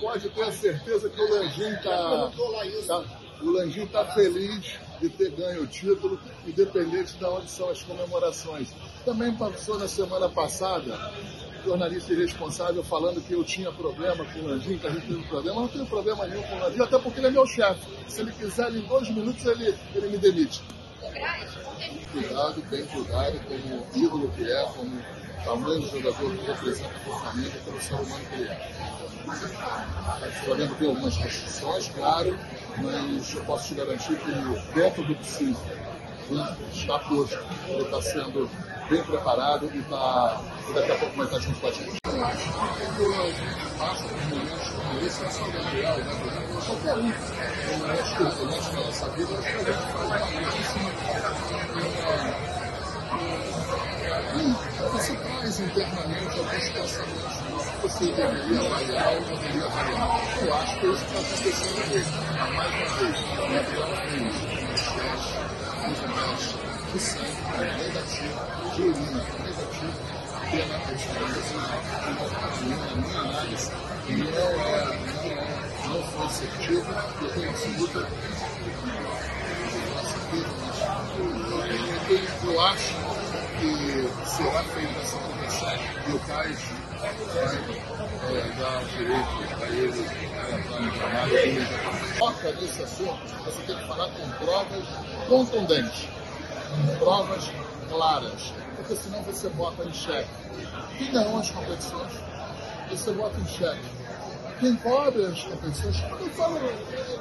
pode ter a certeza que o Landim está feliz de ter ganho o título, independente de onde são as comemorações. Também passou na semana passada, jornalista irresponsável falando que eu tinha problema com o Landim, que a gente teve problema. Eu não tenho problema nenhum com o Landim, até porque ele é meu chefe. Se ele quiser, em 2 minutos ele me demite. Cuidado, bem cuidado, como ídolo que é, como tamanho do jogador que representa o Flamengo e pelo ser humano que ele é. O Flamengo tem algumas restrições, claro, mas eu posso te garantir que o dentro do possível está posto, ele está sendo bem preparado e daqui a pouco vai estar junto com a gente. Eu acho que o Landim passa por momentos como esse, não só o Gabriel, mas qualquer um. Tem momentos turbulentes na nossa vida, mas a gente faz muitíssimo. Você traz internamente alguns pensamentos que você deveria avaliar ou deveria avaliar. Eu acho que isso está acontecendo mesmo. Mais uma vez, o Gabriel tem os testes, os remédios, de sangue, negativo, de urina, negativo, que é na pesquisa, na minha análise, não foi certivo, eu tenho absoluta certeza, mas eu acho que será feita essa conversa e o CAIS vai dar direito a ele para o trabalho. Foca nesse assunto, você tem que falar com provas contundentes. Provas claras, porque senão você bota em xeque quem ganhou as competições, você bota em xeque quem cobre as competições.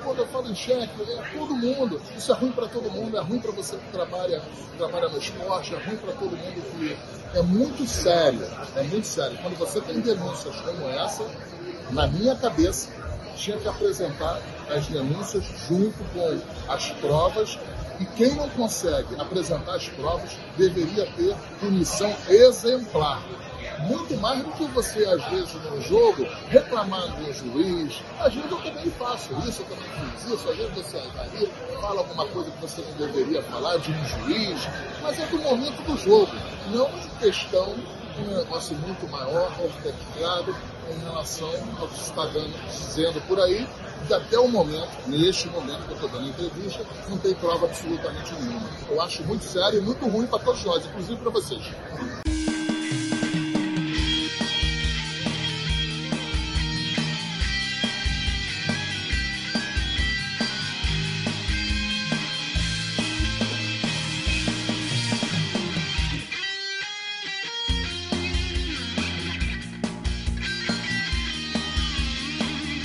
Quando eu falo em xeque, é todo mundo. Isso é ruim para todo mundo, é ruim para você que trabalha no esporte, é ruim para todo mundo que é muito sério, é muito sério. Quando você tem denúncias como essa, na minha cabeça, tinha que apresentar as denúncias junto com as provas. E quem não consegue apresentar as provas deveria ter punição exemplar. Muito mais do que você, às vezes, no jogo, reclamar do juiz. Às vezes eu também faço isso, eu também fiz isso. Às vezes você ali fala alguma coisa que você não deveria falar de um juiz. Mas é do momento do jogo, não de questão de um negócio muito maior, complicado, em relação ao que está dizendo por aí. E até o momento, neste momento que eu estou dando entrevista, não tem prova absolutamente nenhuma. Eu acho muito sério e muito ruim para todos nós, inclusive para vocês.